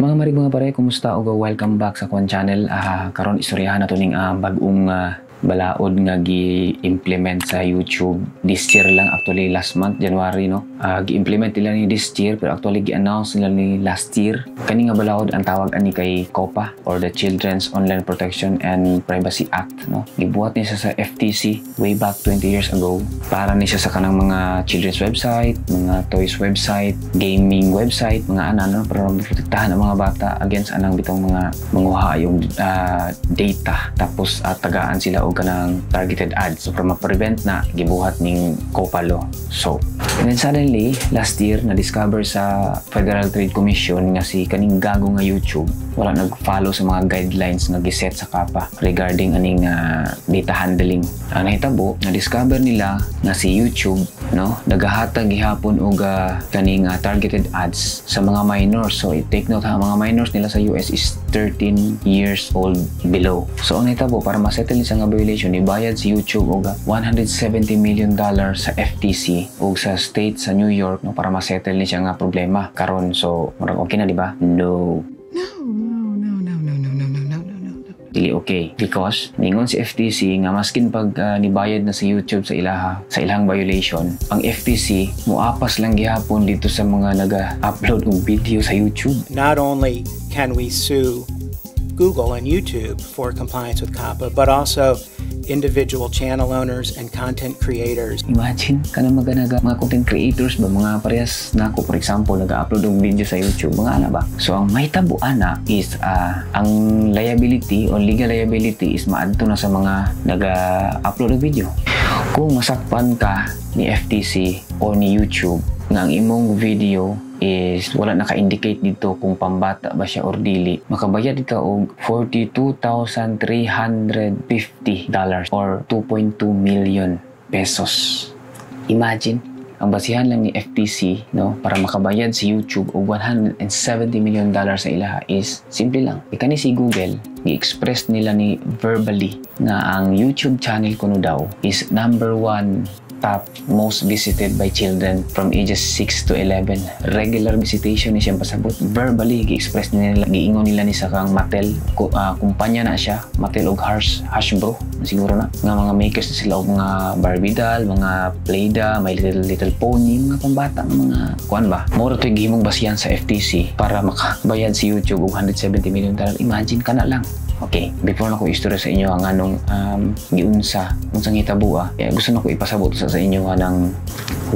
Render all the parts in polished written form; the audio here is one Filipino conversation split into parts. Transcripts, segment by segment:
Mga marig mga pare, kumusta uga? Welcome back sa kwan channel. Karon istoryahan nato ning bagong balaod nga gi-implement sa YouTube this year lang, actually last month January no. Gi-implement nila ni this year pero actually gi-announce nila ni last year. Kani nga balaod ang tawag ani kay COPPA or the Children's Online Protection and Privacy Act no. Gibuhat ni siya sa FTC way back 20 years ago para ni siya sa kanang mga children's website, mga toys website, gaming website, mga ano no, para protektahan mga bata against anang bitong mga manguha yung data tapos tagaan sila og kanang targeted ads. So para ma-prevent na gibuhat ning COPPA law. So and then suddenly last year na discover sa Federal Trade Commission nga si kaning gago nga YouTube wala nag-follow sa mga guidelines nga giset sa COPPA regarding aning data handling. Ang nahitabo na discover nila nga si YouTube no nagahatag gihapon og kaning targeted ads sa mga minors. So take note ha, mga minors nila sa US is 13 years old below. So ang nahitabo para ma-settle sa nga violation ibayad si YouTube og $170 million sa FTC og sa state sa New York no para ma-settle ni siya nga problema karon. So murag okay na di ba? Dili okay because ningon si FTC nga maskin pag nibayad na sa YouTube sa ilaha sa ilang violation, ang FTC muapas lang gihapon dito sa mga naga-upload og video sa YouTube. Not only can we sue Google and YouTube for compliance with COPPA, but also individual channel owners and content creators. Imagine kana mga content creators ba mga parehas nako for example nag-upload og video sa YouTube mga ana ba. So ang mahitabuan na is ang liability or legal liability is maadto na sa mga nag-upload og video. Kung masakpan ka ni FTC o ni YouTube nga ang imong video is wala naka-indicate dito kung pambata ba siya or dili, makabayad ka og $42,350 or 2.2 million pesos. Imagine, ang basihan lang ni FTC no para makabayad si YouTube og $170 million sa ilaha is simple lang. Ikani si Google, gi-express nila ni verbally na ang YouTube channel kuno daw is #1 top most visited by children from ages 6 to 11. Regular visitation ni siyang pasabot. Verbally, gi-express nila, giingon nila ni sa kang Mattel. Kumpanya na siya, Mattel og Hasbro, siguro na. Nga mga makers na sila og mga Barbie doll, mga Playda, My Little Pony, mga pambata, mga kuan ba? Moro to'y gihimong basihan sa FTC para makabayad si YouTube og $170 million. Imagine ka na lang. Okay, before na ko istorya sa inyo ang anong giunsa, kung sang hitabua, gusto na ko ipasabot sa inyo nga ng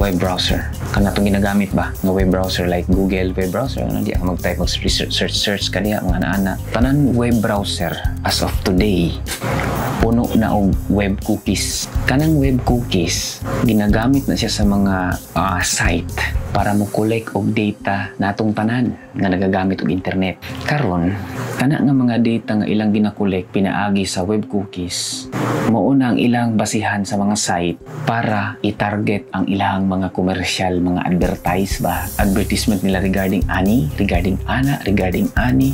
web browser. Kana itong ginagamit ba? Nga web browser like Google web browser, ano, di ka mag-type of search ka diya, mga ana-ana. Tanan web browser, as of today, puno na og web cookies. Kanang web cookies, ginagamit na siya sa mga site para mo collect og data natong tanan nga nagagamit og internet. Karon, kana nga mga data nga ilang ginakolek pinaagi sa web cookies, mao na ang ilang basihan sa mga site para i-target ang ilang mga commercial, mga advertisement nila regarding ani,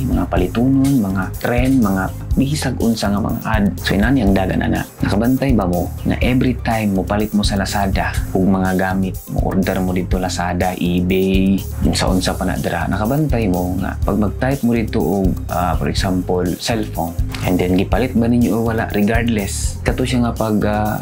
mga palitunon, mga trend, mga bisag unsa nga mga ad. So inani ang dagan ana. Nakabantay ba mo na every time mo palit mo sa Lazada og mga gamit, mo order mo dito Lazada, eBay, unsa-unsa pa na dira. Nakabantay mo nga pag mag-type mo dito og for example cellphone and then gipalit ba ninyo o wala, regardless kato siya nga pag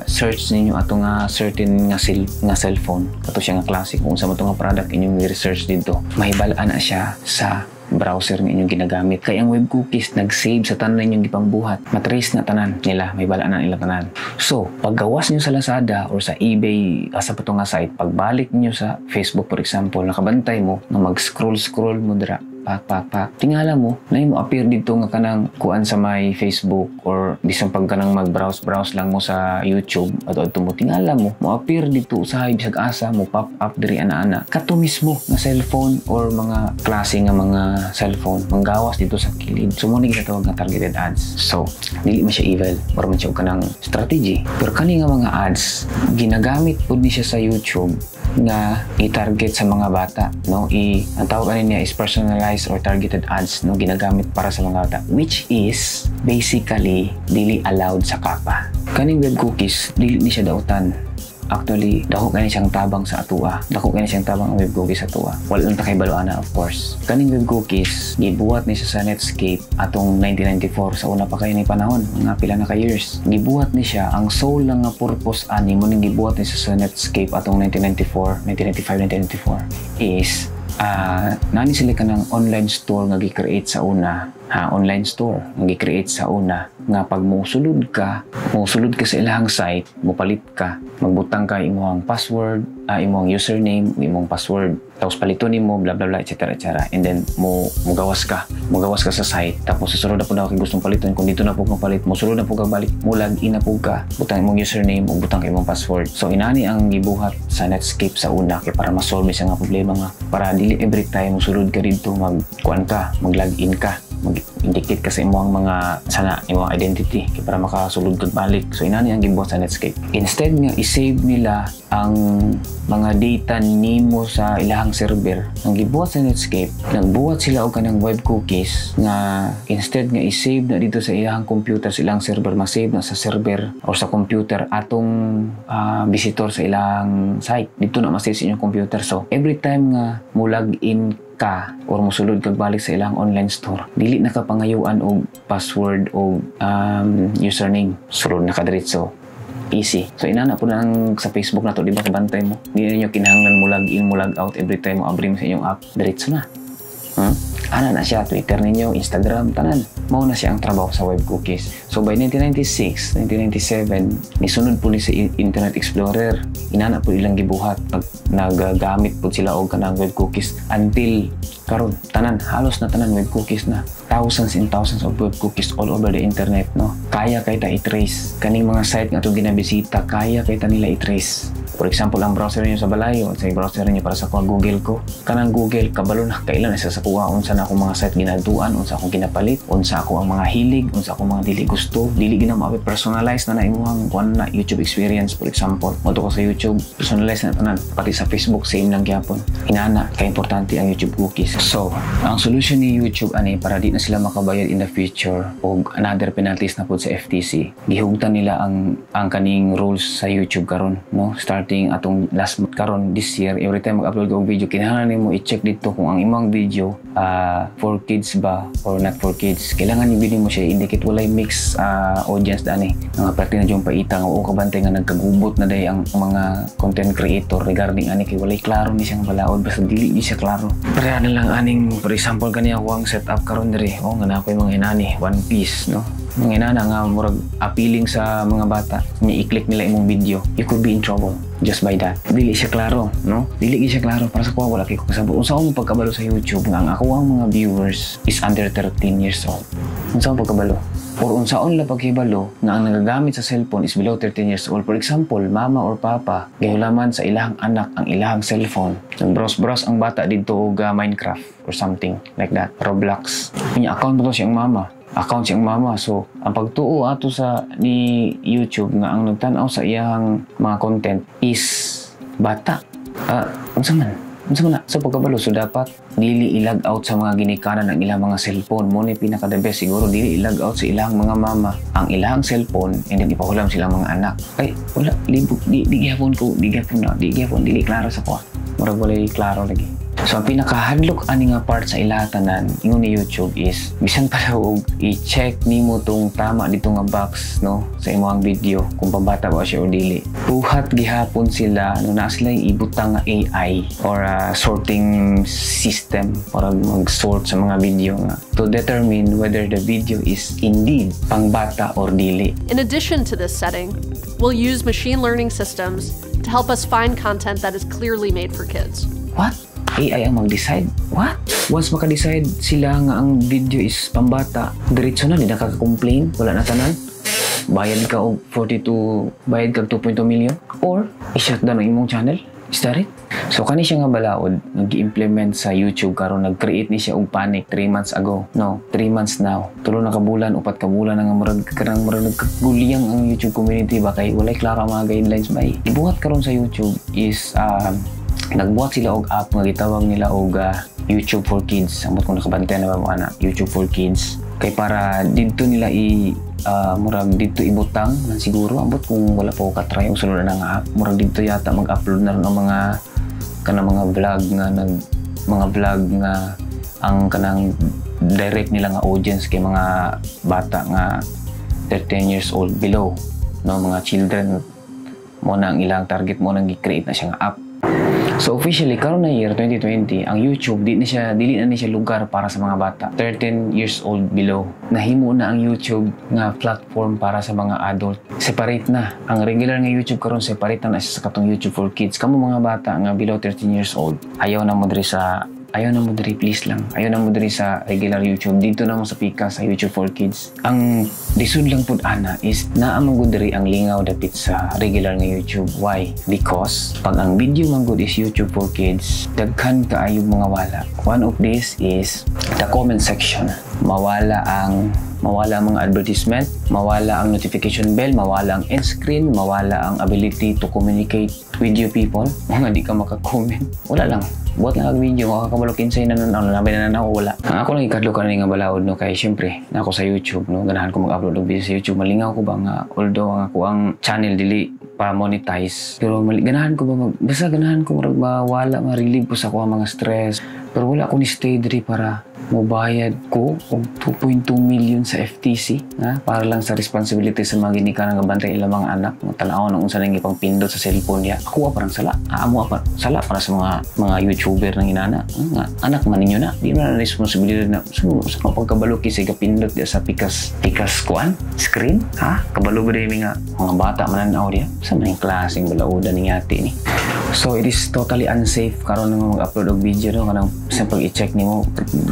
search ninyo ato nga certain nga cellphone, kato siya nga classic kung sa mo nga product inyong research dito, mahibal-an na siya sa browser nga inyong ginagamit. Kaya ang web cookies nag-save sa tanan ninyong gipangbuhat. Matrace na tanan nila. May balaan na nila tanan. So, paggawas nyo sa Lazada or sa eBay, asa pa nga site, pagbalik nyo sa Facebook for example, nakabantay mo na mag-scroll-scroll mo dira. Pak. Tingala mo, na mo appear dito nga kanang kuan sa may Facebook or bisang pag kanang mag-browse lang mo sa YouTube at mo tingala mo, mo appear dito usahay bisag asa mo pop up diri ana-ana. Kato mismo nga cellphone or mga klase nga mga cellphone manggawas dito sa kilid. So mo ni gitawag nga targeted ads. So, dili man siya evil, pero man siya kanang strategy. Pero kani nga mga ads ginagamit pud ni siya sa YouTube na i-target sa mga bata, no? Ang tawag ani niya is personalized or targeted ads no ginagamit para sa mga bata, which is basically dili allowed sa COPPA. Kaning web cookies dili ni siya dautan Actually, dako kani siyang tabang sa atua. Dako kani siyang tabang ang web cookies sa atua. Wala ta kay baluana, of course. Kaning web cookies gibuhat ni siya sa Netscape atong 1994 sa una pa kay ni panahon, mga pila na ka years. Gibuhat ni siya ang sole lang nga purpose ani mo ning gibuhat ni siya sa Netscape atong 1994, 1995, 1994 is nani sila ka ng online store nga gi-create sa una, online store nga gi-create sa una nga pag musulod ka sa ilahang site, mupalit ka, magbutang ka imong password, imong username, imong password, tapos paliton nimo bla bla bla, etc, etc, and then mugawas ka sa site, tapos susunod na po na kung gustong paliton, kung dito na po kang palit, musulod na po kang balik, mulag-in na po ka, butang imong username, butang imong password. So inani ang gibuhat sa Netscape sa una kay para ma-solve siya nga problema nga para di every time musulod ka dito, magkuan ka, mag-login ka, mag-indicate ka sa imong mga sana imong identity kay para makasulod ka balik. So inani ang gibuhat sa Netscape. Instead nga i-save nila ang mga data nimo sa ilahang server, ang gibuhat sa Netscape, nagbuhat sila og kanang web cookies nga instead nga i-save na dito sa ilahang computer, sa ilahang server, ma-save na sa server o sa computer atong visitor sa ilahang site, dito na ma-save sa inyong computer. So every time nga mo-log in ka or musulod kag balik sa ilang online store, dili na ka pangayuan og password o username, sulod na ka diretso. Easy. So inana po na ang sa Facebook na to, di ba kabantay mo? Di ninyo kinahanglan mo log in, mo log out every time mo abrim sa inyong app, diretso na. Ana na siya, Twitter ninyo, Instagram, tanan. Mao na siya ang trabaho sa web cookies. So by 1996, 1997, nisunod po ni sa Internet Explorer. Inana po ilang gibuhat. Nagagamit po sila og kanang web cookies until karon tanan, halos na tanan web cookies na. Thousands and thousands of web cookies all over the internet, no? Kaya kay ta i-trace. Kaning mga site nga itong ginabisita, kaya kay ta nila i-trace. For example, ang browser niyo sa balayo, sa browser niyo para sa Google ko, kanang Google, kabalo na kailan isa sa kuha, unsa na akong mga site ginaduan, unsa akong ginapalit, unsa ako ang mga hilig, unsa akong mga dili gusto, dili gina maapi personalize na naimuhang kuan na YouTube experience, for example. Moto ko sa YouTube, personalize na tanan, pati sa Facebook, same lang gyapon. Inana, kaimportante ang YouTube cookies. So, ang solution ni YouTube ani para di na sila makabayad in the future o another penalties na po sa FTC. Gihugtan nila ang kaning rules sa YouTube karon, no? Starting atong last month karon this year, every time mag-upload ka og video, kinahanglan nimo i-check dito kung ang imong video for kids ba or not for kids. Kailangan ibili mo siya indicate walay mixed audience dani. Nga parte na jung paita nga o kabantay nga nagkagubot na day ang mga content creator regarding ani kay walay klaro ni siyang balaod, basta dili ni siya klaro. Para na lang aning for example kaniya ang setup karon diri. Oh, nga na ako yung mga inani, One Piece, no? Mga inana nga murag appealing sa mga bata, ni i-click nila imong video, you could be in trouble just by that. Dili siya klaro, no? Dili siya klaro para sa kuha, wala kay kasabot. Unsa akong pagkabalo sa YouTube nga ang ako ang mga viewers is under 13 years old. Unsa akong pagkabalo? Or unsaon la pagkabalo nga ang nagagamit sa cellphone is below 13 years old. For example, mama or papa, gihulaman sa ilahang anak ang ilahang cellphone. Nag-browse-browse ang bata dito og Minecraft or something like that. Roblox. Inya account ba to siyang mama? Account siyang mama. So, ang pagtuo ato sa ni YouTube nga ang nagtanaw sa iyang mga content is bata. Unsa man na? So, pagkabalo, so dapat dili i-log out sa mga ginikanan ng ilang mga cellphone. Muna yung pinaka-the best siguro, dili i-log out sa ilang mga mama ang ilang cellphone and then ipahulam silang mga anak. Ay, wala, di gihapon, dili klaro sa ko. Murag walay klaro lagi. So, ang pinaka-hadlok ani nga part sa ilatanan ingon ni YouTube is bisan pa daw i-check nimo tong tama dito nga box, no, sa imong video kung pambata ba siya o dili. Buhat gihapon sila no, na sila ibutang nga AI or sorting system para mag-sort sa mga video nga to determine whether the video is indeed pangbata or dili. In addition to this setting, we'll use machine learning systems to help us find content that is clearly made for kids. What? AI ang mag-decide? What? Once maka-decide sila nga ang video is pambata, diretso na, di nakaka-complain, wala na tanan. Bayad ka og 42, bayad ka 2.2 million. Or, i-shutdown ang imong channel. Is that it? So, kani siya nga balaod, nag-implement sa YouTube karon, nag-create ni siya og panic 3 months ago. No, 3 months now. Tulo na kabulan, 4 kabulan na nga murag nagkaguliyang ang YouTube community ba kay walay klaro ang mga guidelines ba. Ibuhat karon sa YouTube is Nagbuhat sila og app nga gitawag nila og YouTube for Kids. Ambot ko nakabantay na ba mo anak, YouTube for Kids. Kay para dito nila murag dito ibutang na siguro. Ambot kung wala pa ko katry og sunod na nga app. Murag dito yata mag-upload na ron ang mga vlog nga ang kanang direct nila nga audience kay mga bata nga 13 years old below, no, mga children mo na ang ilang target mo nang gi-create na siya nga app. So officially karon na year 2020, ang YouTube dili na ni siya lugar para sa mga bata 13 years old below. Nahimo na ang YouTube nga platform para sa mga adult. Separate na ang regular nga YouTube karon, separate na siya sa katong YouTube for Kids. Kamo mga bata nga below 13 years old, ayaw na mo diri sa regular YouTube. Dito na mo sa pika sa YouTube for Kids. Ang disud lang pud ana is naamang diri ang lingaw dapit sa regular nga YouTube. Why? Because pag ang video man good is YouTube for Kids, daghan kaayog mga wala. One of this is the comment section. Mawala ang mga advertisement, mawala ang notification bell, mawala ang end screen, mawala ang ability to communicate with you people. Mga di ka makakomment, wala lang. Buat na kag-video, makakabalokin sa'yo na nabay na nanaw, wala. Ang ako lang ikadlo ka nga balaod, no, kaya syempre, na ako sa YouTube, no, ganahan ko mag-upload ng video sa YouTube. Malingaw ko ba nga, although ang ako ang channel dili para monetize, pero ganahan ko ba basta ganahan ko mawala, ma-relieve ko sa ako ang mga stress. Pero wala akong ni-stay diri para mabayad ko og 2.2 million sa FTC, na para lang sa responsibility sa mga ginika nga bantay ila mga anak, matalaon ang unsa nang ipangpindot sa cellphone niya. Ako parang sala, amo pa sala para sa mga YouTuber nang inana. Nga anak man ninyo na, di na responsibility na sa pagkabalo kay gapindot sa pikas kuan screen, ha? Kabalo gyud mi nga mga bata man ang audio sa maning klaseng balaudan ni ate ni. So it is totally unsafe karon nga mag-upload og video, no, kanang sa pag-i-check nimo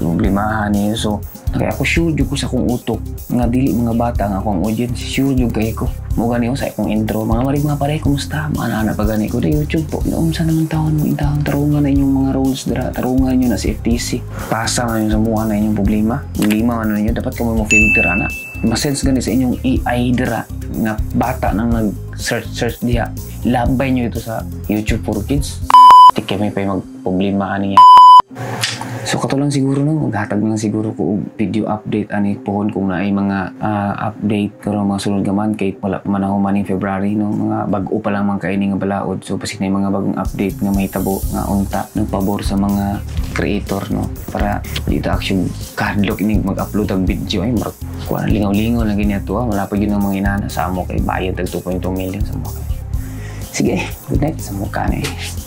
problemahan niyo. So kaya ako sure jud ko sa akong utok nga dili mga bata nga akong audience, sure jud kay ko. Mo gani sa akong intro, mga mari mga pare, kumusta? Mga ana pagani ko sa YouTube po. Noong sa naman taon mo intang tarungan na inyong mga roles dira, tarungan niyo na si FTC. Pasa na yung samuhan na inyong problema. Lima ano niyo dapat kamo mo filter ana. Masense gani sa inyong AI dira nga bata nang nag-search diha. Labay niyo ito sa YouTube for Kids. Tikem may pay magproblema ani. So katulang siguro no, maghatag na siguro ko og video update ani pohon kung naay mga update karon mga sulod gaman kay wala pa man humaning February, no, mga bag-o pa lang man kaini nga balaod. So pasinay mga bagong update nga mahitabo nga unta ng pabor sa mga creator, no, para dito action kadlok inig mag-upload og video ay marag kuan lingaw-lingaw lang gini ato. Wala pa gyud ang mga inana sa amo kay bayad og 2.2 million sa mo. Sige, good night sa mo kanay.